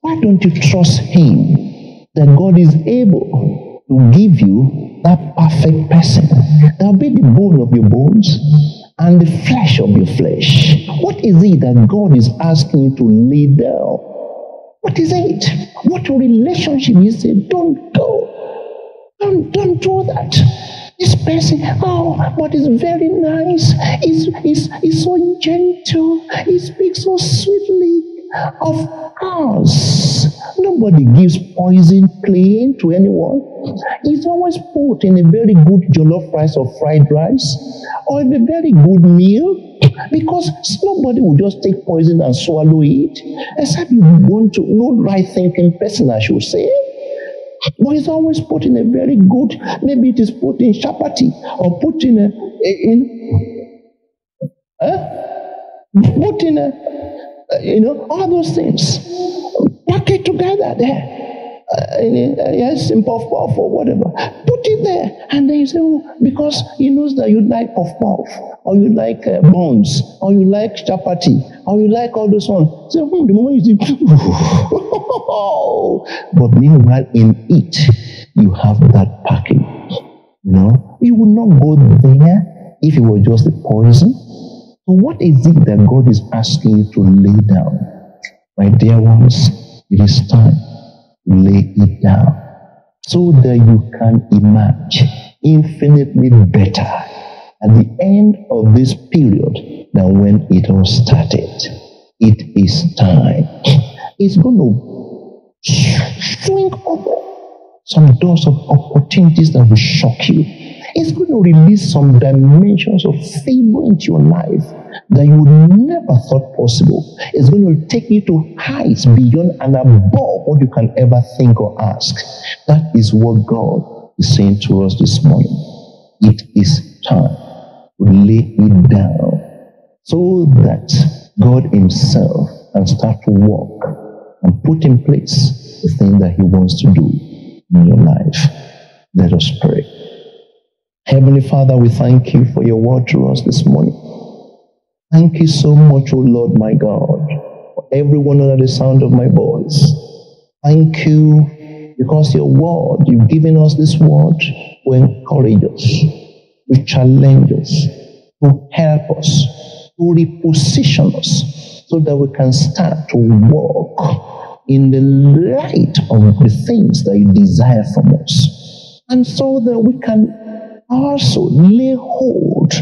Why don't you trust him that God is able to give you that perfect person? That will be the bone of your bones and the flesh of your flesh. What is it that God is asking you to lay down? What is it? What relationship you say, don't go. Don't, don't do that. This person, oh, but it's very nice. He's, he's, he's so gentle. He speaks so sweetly. Of course, nobody gives poison plain to anyone. It's always put in a very good jollof rice or fried rice or in a very good meal, because nobody will just take poison and swallow it, except you want to, no right thinking person, I should say. But it's always put in a very good, maybe it is put in chapati or put in a, in, huh? put in a, you know, all those things. Pack it together there. Uh, in, uh, yes, in puff puff or whatever. Put it there. And then you say, oh, because he knows that you like puff puff, or you like uh, buns, or you like chapati, or you like all those ones. So hmm, the moment you say, but meanwhile in it, you have that packing. You know, you would not go there if it were just the poison. So what is it that God is asking you to lay down? My dear ones, it is time to lay it down so that you can emerge infinitely better at the end of this period than when it all started. It is time. It's going to swing open some doors of opportunities that will shock you. It's going to release some dimensions of favor into your life that you would never thought possible. It's going to take you to heights beyond and above what you can ever think or ask. That is what God is saying to us this morning, it is time we lay it down so that God himself can start to work and put in place the thing that he wants to do in your life. Let us pray. Heavenly Father, we thank you for your word to us this morning. Thank you so much, O Lord, my God, for everyone under the sound of my voice. Thank you because your word, you've given us this word to encourage us, to challenge us, to help us, to reposition us so that we can start to walk in the light of the things that you desire from us. And so that we can also lay hold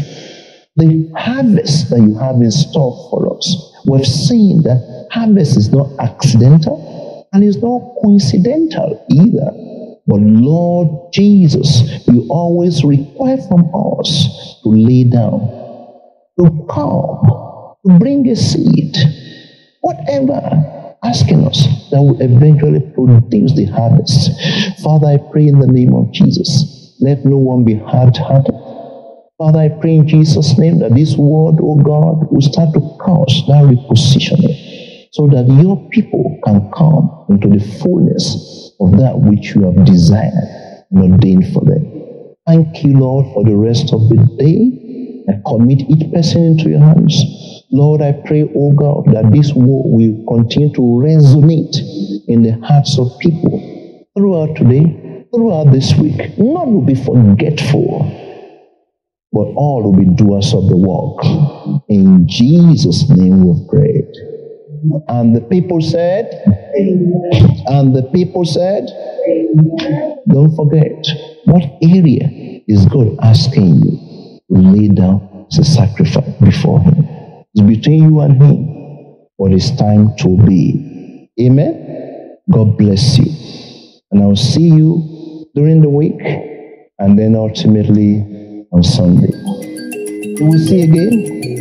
the harvest that you have in store for us. We've seen that harvest is not accidental and it's not coincidental either. But Lord Jesus, you always require from us to lay down, to come, to bring a seed, whatever, asking us that will eventually produce the harvest. Father, I pray in the name of Jesus, let no one be hard-hearted. Father, I pray in Jesus' name that this word, O God, will start to cause that repositioning so that your people can come into the fullness of that which you have desired and ordained for them. Thank you, Lord, for the rest of the day. I commit each person into your hands. Lord, I pray, O God, that this word will continue to resonate in the hearts of people throughout today, throughout this week. None will be forgetful, but all will be doers of the work. In Jesus' name we've prayed. And the people said, Amen. And the people said, Amen. Don't forget, what area is God asking you to lay down as a sacrifice before him? It's between you and him, but it's time to be. Amen? God bless you. And I'll see you during the week, and then ultimately on Sunday. We will see again.